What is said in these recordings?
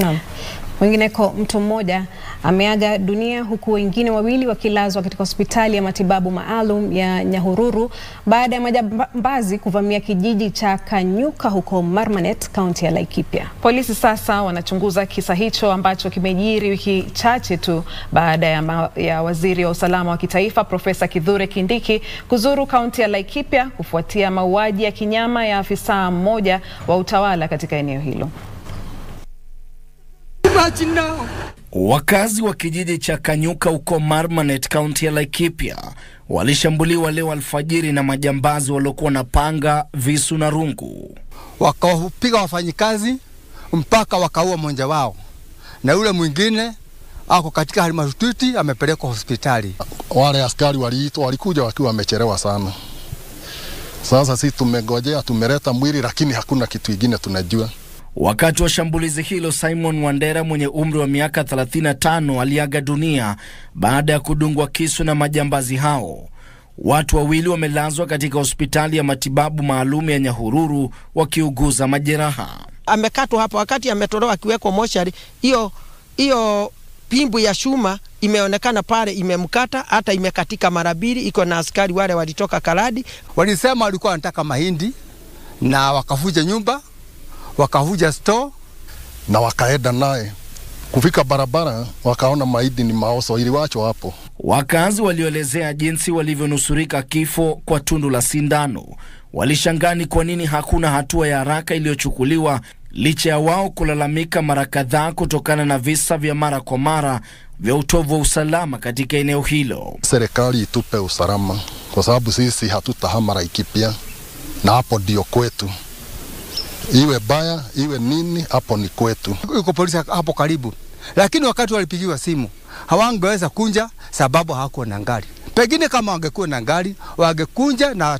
Naam. Wengineko mtu mmoja ameaga dunia huku wengine wawili wakilazwa katika hospitali ya matibabu maalum ya Nyahururu baada ya majambazi kuvamia kijiji cha Kanyuka huko Marmanet County ya Laikipia. Polisi sasa wanachunguza kisa hicho ambacho kimejiri wiki chache tu baada ya waziri wa usalama wa kitaifa Profesa Kithure Kindiki kuzuru kaunti ya Laikipia kufuatia mauaji ya kinyama ya afisa mmoja wa utawala katika eneo hilo. Wakazi wa kijiji cha Kanyuka uko Marmanet County ya Laikipia walishambuliwa leo alfajiri na majambazi waliokuwa na panga, visu na rungu. Wakawapiga wafanyikazi mpaka wakaua mmoja wao. Na yule mwingine ako katika hali mahututi, amepelekwa hospitali. Wale askari waliitwa, walikuja wakiwa wamechelewa sana. Sasa sisi tumengojea, tumeleta mwili lakini hakuna kitu kingine tunajua. Wakati wa shambulizi hilo, Simon Wandera mwenye umri wa miaka 35 aliaga dunia baada ya kudungwa kisu na majambazi hao. Watu wawili wamelazwa katika hospitali ya matibabu maalum ya Nyahururu wakiuguza majeraha. Amekatwa hapo wakati ametolewa akiwekwa moshari, hiyo pimbu ya shuma imeonekana pale imemkata, hata imekatika mara mbili. Iko na askari wale walitoka Kaladi, walisema walikuwa wanataka mahindi na wakafuja nyumba, wakavuja store na wakaenda naye kufika barabara, wakaona maidi ni maoso iliwacho hapo. Wakazi walioelezea jinsi walivyonusurika kifo kwa tundu la sindano walishangani kwa nini hakuna hatua ya haraka iliyochukuliwa licha ya wao kulalamika mara kadhaa kutokana na visa vya mara kwa mara vya utovu wa usalama katika eneo hilo. Serikali itupe usalama kwa sababu sisi hatutahama Laikipia, na hapo ndio kwetu. Iwe baya, iwe nini, hapo ni kwetu. Yuko polisi hapo karibu. Lakini wakati walipigiwa simu, hawangeweza kunja sababu hawakuwa na ngari. Pengine kama wangekuwa na ngari, wangekunja na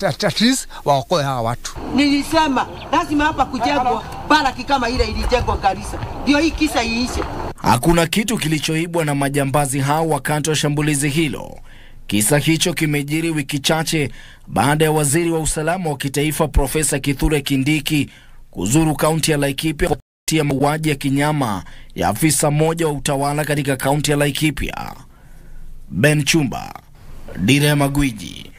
atatris waokoe hawa watu. Nilisema lazima hapa kujengwa baraki kama ile ilijengwa Garissa. Ndio hii kisa iishe. Hakuna kitu kilichoibwa na majambazi hao wakati wa shambulizi hilo. Kisa hicho kimejiri wiki chache baada ya waziri wa usalama wa kitaifa Profesa Kithure Kindiki kuzuru kaunti ya Laikipia kufuatia mauaji ya kinyama ya afisa mmoja wa utawala katika kaunti ya Laikipia. Ben Chumba, Dira ya Magwiji.